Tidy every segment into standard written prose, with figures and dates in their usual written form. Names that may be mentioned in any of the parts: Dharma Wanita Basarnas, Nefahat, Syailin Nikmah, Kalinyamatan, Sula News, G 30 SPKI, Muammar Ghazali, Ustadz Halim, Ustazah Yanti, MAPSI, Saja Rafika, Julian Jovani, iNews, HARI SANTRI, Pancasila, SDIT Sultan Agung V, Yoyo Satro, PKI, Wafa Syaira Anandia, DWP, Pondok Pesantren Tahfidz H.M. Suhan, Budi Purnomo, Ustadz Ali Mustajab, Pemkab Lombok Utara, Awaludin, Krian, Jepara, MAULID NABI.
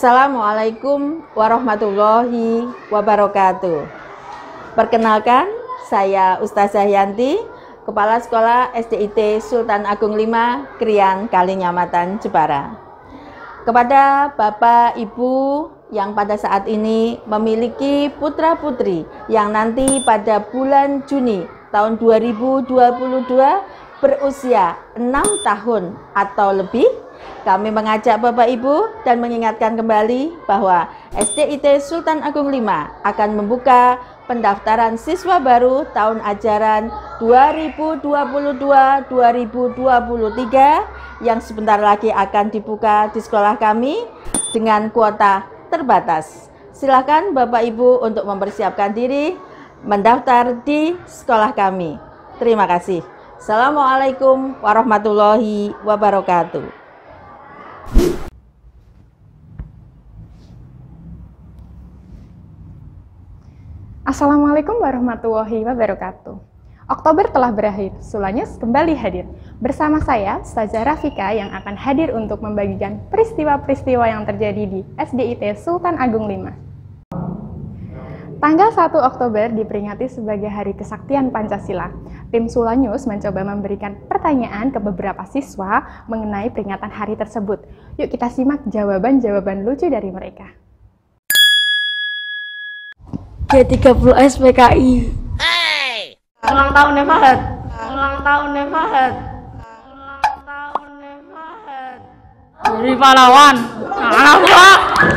Assalamualaikum warahmatullahi wabarakatuh. Perkenalkan, saya Ustazah Yanti, Kepala Sekolah SDIT Sultan Agung V, Krian, Kalinyamatan, Jepara. Kepada Bapak, Ibu yang pada saat ini memiliki putra-putri yang nanti pada bulan Juni tahun 2022 berusia 6 tahun atau lebih, kami mengajak Bapak Ibu dan mengingatkan kembali bahwa SDIT Sultan Agung V akan membuka pendaftaran siswa baru tahun ajaran 2022-2023 yang sebentar lagi akan dibuka di sekolah kami dengan kuota terbatas. Silakan Bapak Ibu untuk mempersiapkan diri mendaftar di sekolah kami. Terima kasih. Assalamualaikum warahmatullahi wabarakatuh. Assalamualaikum warahmatullahi wabarakatuh. Oktober telah berakhir, Sula News kembali hadir. Bersama saya, Saja Rafika, yang akan hadir untuk membagikan peristiwa-peristiwa yang terjadi di SDIT Sultan Agung V. Tanggal 1 Oktober diperingati sebagai Hari Kesaktian Pancasila. Tim Sula News mencoba memberikan pertanyaan ke beberapa siswa mengenai peringatan hari tersebut. Yuk kita simak jawaban-jawaban lucu dari mereka. G 30 SPKI. Hey! Ulang tahun Nefahat. Ulang tahun Nefahat. Ulang tahun Nefahat. Dari pahlawan. Alhamdulillah.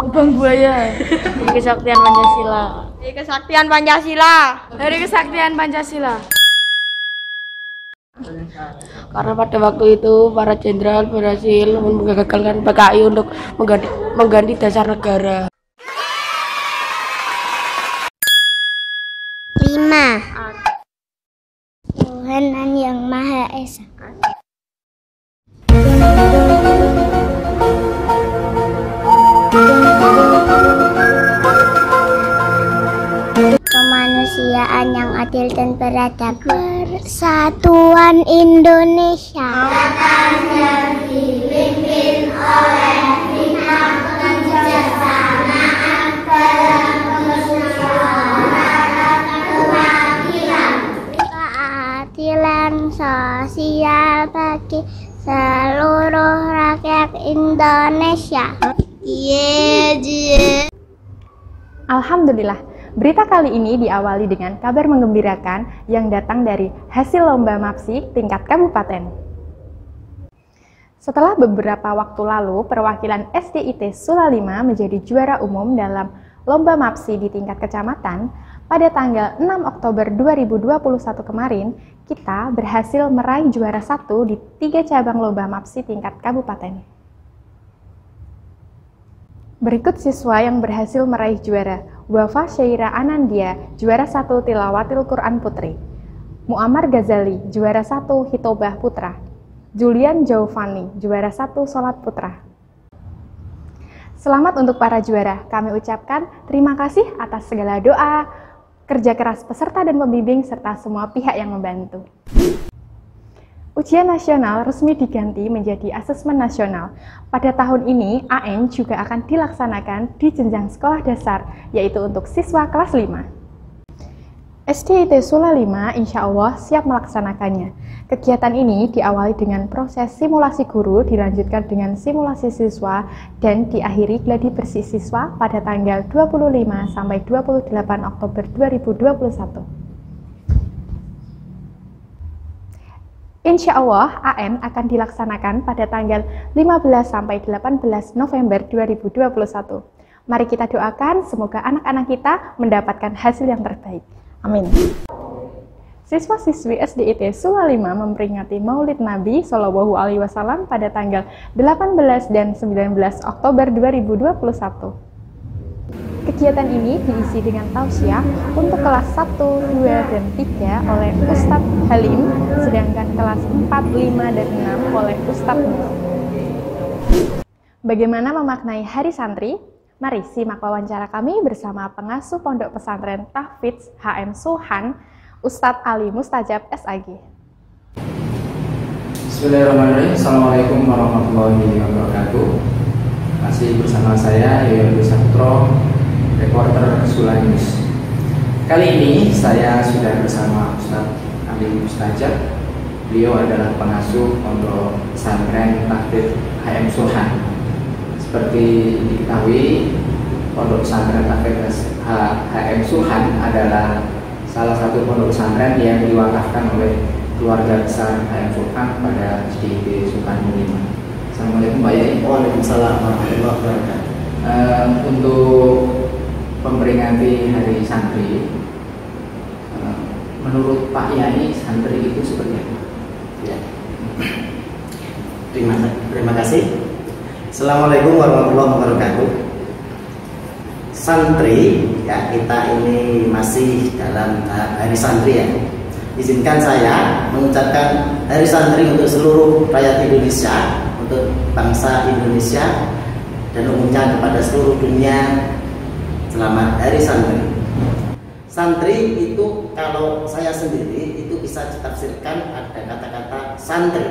Abang buaya. Hari Kesaktian Pancasila. Hari Kesaktian Pancasila. Hari Kesaktian Pancasila. Karena pada waktu itu para jenderal berhasil menggagalkan PKI untuk mengganti dasar negara. 5. Tuhan Yang Maha Esa. Yang adil dan beradab. Persatuan Indonesia akan dipimpin oleh bintang kebersamaan dalam persaudaraan keadilan. Keadilan sosial bagi seluruh rakyat Indonesia. Alhamdulillah. Berita kali ini diawali dengan kabar menggembirakan yang datang dari hasil lomba MAPSI tingkat kabupaten. Setelah beberapa waktu lalu, perwakilan SDIT Sula V menjadi juara umum dalam lomba MAPSI di tingkat kecamatan. Pada tanggal 6 Oktober 2021 kemarin, kita berhasil meraih juara 1 di 3 cabang lomba MAPSI tingkat kabupaten. Berikut siswa yang berhasil meraih juara. Wafa Syaira Anandia, juara 1 Tilawatil Quran Putri. Muammar Ghazali, juara 1 Hitobah Putra. Julian Jovani, juara 1 Sholat Putra. Selamat untuk para juara. Kami ucapkan terima kasih atas segala doa, kerja keras peserta dan pembimbing, serta semua pihak yang membantu. Ujian nasional resmi diganti menjadi asesmen nasional. Pada tahun ini, AN juga akan dilaksanakan di jenjang sekolah dasar, yaitu untuk siswa kelas 5. SDIT Sula V insya Allah siap melaksanakannya. Kegiatan ini diawali dengan proses simulasi guru, dilanjutkan dengan simulasi siswa, dan diakhiri gladi bersih siswa pada tanggal 25 sampai 28 Oktober 2021. Insya Allah, AN akan dilaksanakan pada tanggal 15–18 November 2021. Mari kita doakan semoga anak-anak kita mendapatkan hasil yang terbaik. Amin. Siswa-siswi SDIT Sula V memperingati Maulid Nabi Shallallahu Alaihi Wasallam pada tanggal 18 dan 19 Oktober 2021. Kegiatan ini diisi dengan tausiah untuk kelas 1, 2, dan 3 oleh Ustadz Halim, sedangkan kelas 4, 5, dan 6 oleh Ustadz Halim. Bagaimana memaknai Hari Santri? Mari simak wawancara kami bersama pengasuh Pondok Pesantren Tahfidz H.M. Suhan, Ustadz Ali Mustajab, SAG. Bismillahirrahmanirrahim. Assalamualaikum warahmatullahi wabarakatuh. Masih bersama saya Yoyo Satro, reporter Sula News. Kali ini saya sudah bersama Ustadz Ali Mustajab. Beliau adalah pengasuh Pondok Pesantren Tahfidz H.M. Suhan. Seperti diketahui, Pondok Pesantren Tahfidz H.M. Suhan adalah salah satu pondok pesantren yang diwakafkan oleh keluarga besar H.M. Suhan pada SDIT Sultan Agung V. Assalamualaikum Pak Yai. Waalaikumsalam warahmatullahi wabarakatuh. Untuk memperingati Hari Santri, menurut Pak Yai, santri itu seperti apa? Ya. Terima kasih. Assalamualaikum warahmatullahi wabarakatuh. Santri, ya, kita ini masih dalam Hari Santri ya. Izinkan saya mengucapkan Hari Santri untuk seluruh rakyat Indonesia, untuk bangsa Indonesia, dan umumnya kepada seluruh dunia. Selamat Hari Santri. Santri itu kalau saya sendiri itu bisa ditafsirkan ada kata-kata santri,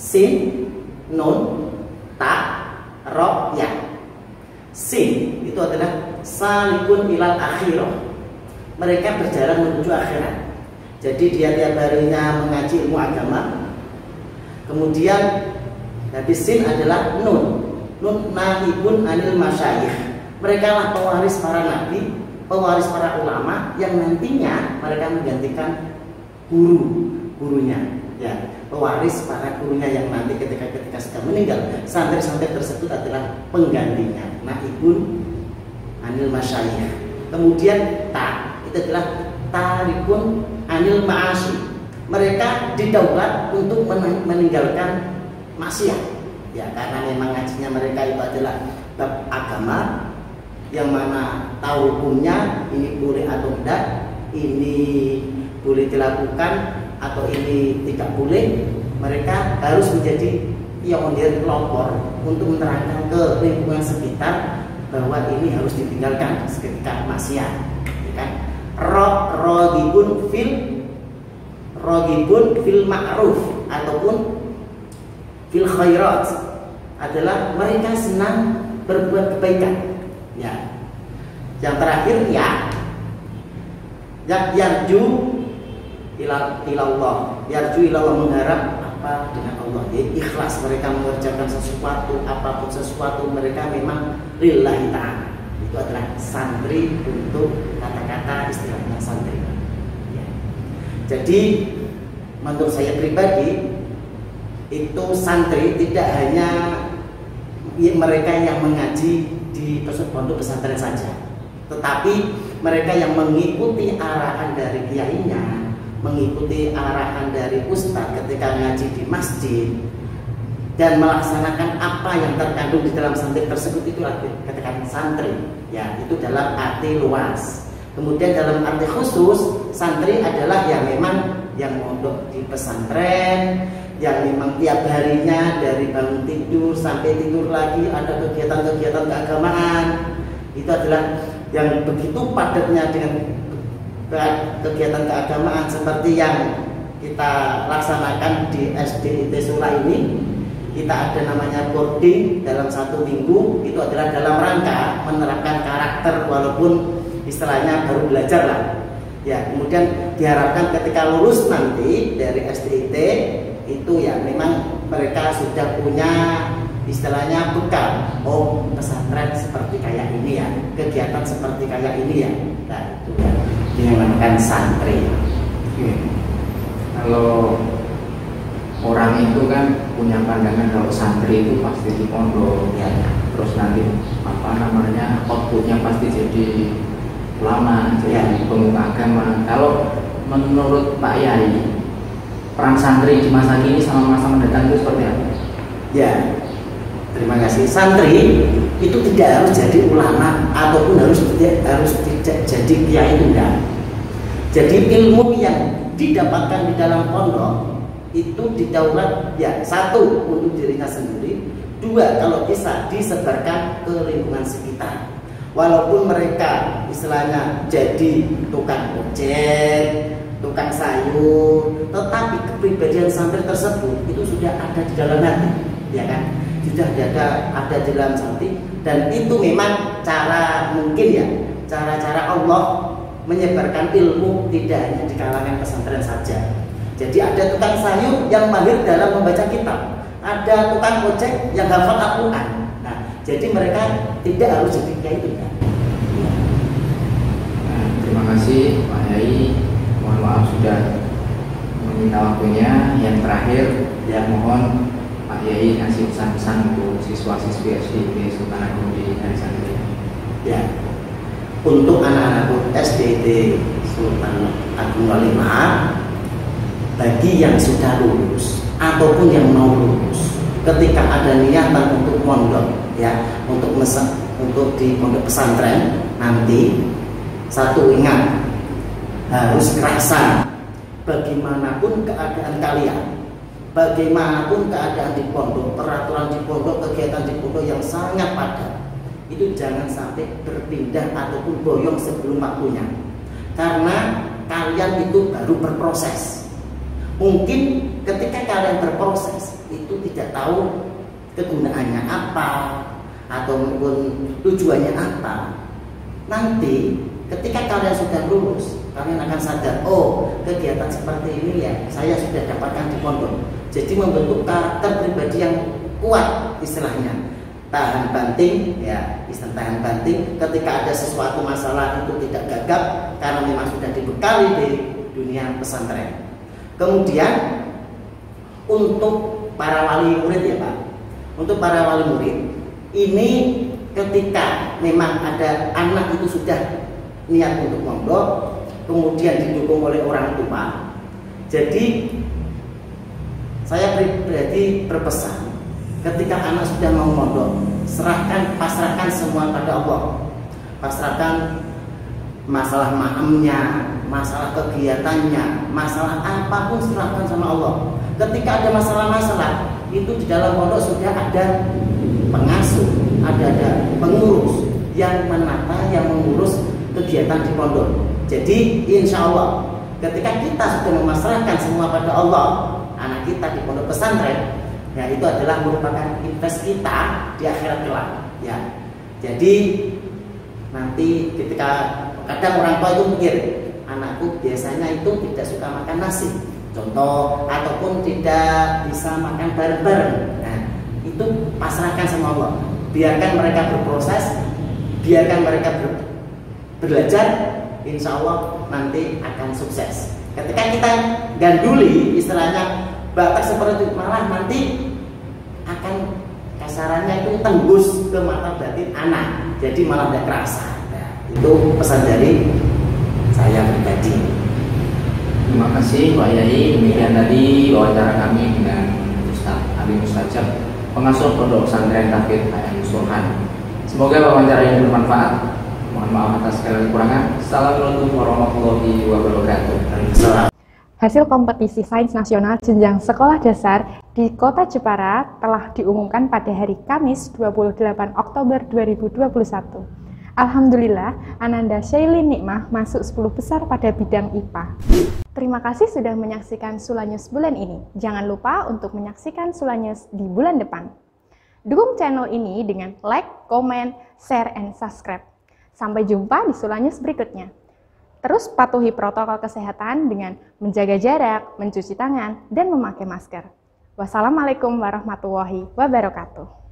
sin, nun, ta, ro, ya. Sin itu adalah salikun ilal akhirah, mereka berjalan menuju akhirat. Jadi dia tiap harinya mengaji ilmu agama. Kemudian jadi sin adalah nun, nun nahibun anil masyayikh. Mereka lah pewaris para nabi, pewaris para ulama yang nantinya mereka menggantikan gurunya, ya, pewaris para gurunya yang nanti ketika sudah meninggal, santri-santri tersebut adalah penggantinya. Nahibun anil masyayikh. Kemudian ta itu adalah tarikun anil ma'asi. Mereka didaulat untuk meninggalkan maksiat, ya, karena memang ngajinya mereka itu adalah bab agama yang mana tahu hukumnya, ini boleh atau tidak, ini boleh dilakukan atau ini tidak boleh. Mereka harus menjadi pionir, pelopor untuk menerangkan ke lingkungan sekitar bahwa ini harus ditinggalkan seketika maksiat, ya kan? Rogibun fil ma'ruf ataupun fil khairat adalah mereka senang berbuat kebaikan, ya. Yang terakhir ya yarju ilallah mengharap apa dengan Allah, jadi ikhlas mereka mengerjakan sesuatu, apapun sesuatu mereka memang lillahi ta'ala. Itu adalah santri untuk kata-kata istilahnya santri, ya. Jadi menurut saya pribadi itu santri tidak hanya mereka yang mengaji di pondok pesantren saja, tetapi mereka yang mengikuti arahan dari kiainya, mengikuti arahan dari ustadz ketika ngaji di masjid, dan melaksanakan apa yang terkandung di dalam santri tersebut. Itulah kata-kata santri, ya, itu dalam arti luas. Kemudian dalam arti khusus, santri adalah yang memang yang mondok di pesantren, yang memang tiap harinya dari bangun tidur sampai tidur lagi ada kegiatan-kegiatan keagamaan. Itu adalah yang begitu padatnya dengan kegiatan keagamaan seperti yang kita laksanakan di SDIT Sula ini. Kita ada namanya boarding dalam satu minggu, itu adalah dalam rangka menerapkan karakter walaupun istilahnya baru belajar lah, ya. Kemudian diharapkan ketika lulus nanti dari SDIT itu ya memang mereka sudah punya istilahnya bekal, oh pesantren seperti kayak ini ya, kegiatan seperti kayak ini ya. Nah itu ya dinamakan santri. Kalau orang itu kan punya pandangan kalau santri itu pasti di pondok, ya, terus nanti apa namanya outputnya pasti jadi ulama, jadi pemuka agama. Kalau menurut Pak Yai, peran santri di masa kini sama masa mendatang itu seperti apa? Ya, terima kasih. Santri itu tidak harus jadi ulama ataupun harus tidak jadi kiai, enggak. Jadi ilmu yang didapatkan di dalam pondok itu didaulat, ya, satu untuk dirinya sendiri, dua kalau bisa disebarkan ke lingkungan sekitar. Walaupun mereka istilahnya jadi tukang ojek, tukang sayur, tetapi kepribadian santri tersebut itu sudah ada di dalam hati, ya kan? tidak ada jalan sakti, dan itu memang cara mungkin ya, cara-cara Allah menyebarkan ilmu tidak hanya di kalangan pesantren saja. Jadi ada tukang sayur yang mahir dalam membaca kitab, ada tukang ojek yang hafal Al-Quran. Nah, jadi mereka tidak harus seperti itu kan? Nah, terima kasih Pak Yai, mohon maaf sudah meminta waktunya. Yang terakhir, ya mohon Pak Yai ngasih pesan-pesan untuk siswa-siswi SDIT Sultan Agung di HARI SANTRI. Ya, untuk anak-anak SDIT Sultan Agung V, bagi yang sudah lulus ataupun yang mau lulus, ketika ada niatan untuk pondok ya, untuk di pondok pesantren nanti, satu ingat, harus kerasa bagaimanapun keadaan kalian, bagaimanapun keadaan di pondok, peraturan di pondok, kegiatan di pondok yang sangat padat, itu jangan sampai berpindah ataupun boyong sebelum waktunya, karena kalian itu baru berproses. Mungkin ketika kalian berproses itu tidak tahu kegunaannya apa ataupun tujuannya apa. Nanti ketika kalian sudah lulus, kalian akan sadar, oh kegiatan seperti ini ya saya sudah dapatkan di pondok. Jadi membentuk karakter pribadi yang kuat, istilahnya tahan banting ya, istilah tahan banting. Ketika ada sesuatu masalah itu tidak gagap karena memang sudah dibekali di dunia pesantren. Kemudian untuk para wali murid ya Pak, untuk para wali murid ini ketika memang ada anak itu sudah niat untuk mondok, kemudian didukung oleh orang tua. Jadi saya pribadi berpesan, ketika anak sudah mau mondok, serahkan, pasrahkan semua pada Allah. Pasrahkan masalah maamnya, masalah kegiatannya, masalah apapun serahkan sama Allah. Ketika ada masalah-masalah itu di dalam pondok sudah ada pengasuh, ada pengurus yang menata, yang mengurus kegiatan di pondok. Jadi insya Allah ketika kita sudah memasrahkan semua pada Allah, anak kita di pondok pesantren ya, itu adalah merupakan invest kita di akhirat kelak ya. Jadi nanti ketika kadang orang tua itu mikir, anakku biasanya itu tidak suka makan nasi contoh, ataupun tidak bisa makan bareng-bareng. Nah, itu pasrahkan sama Allah. Biarkan mereka berproses, biarkan mereka belajar, insya Allah nanti akan sukses. Ketika kita ganduli, istilahnya batak seperti itu, malah nanti akan kasarannya itu tembus ke mata batin anak, jadi malah tidak kerasa. Nah, itu pesan dari saya pribadi. Terima kasih Pak Yai, demikian tadi wawancara kami dengan Ustadz Ali Mustajab, pengasuh Pondok Pesantren Tahfidz H.M. Suhan. Semoga wawancara ini bermanfaat. Mohon maaf atas segala kekurangan. Assalamualaikum warahmatullahi wabarakatuh. Hasil kompetisi sains nasional jenjang sekolah dasar di Kota Jepara telah diumumkan pada hari Kamis 28 Oktober 2021. Alhamdulillah, Ananda Syailin Nikmah masuk 10 besar pada bidang IPA. Terima kasih sudah menyaksikan Sula News bulan ini. Jangan lupa untuk menyaksikan Sula News di bulan depan. Dukung channel ini dengan like, comment, share, and subscribe. Sampai jumpa di Sula News berikutnya. Terus patuhi protokol kesehatan dengan menjaga jarak, mencuci tangan, dan memakai masker. Wassalamualaikum warahmatullahi wabarakatuh.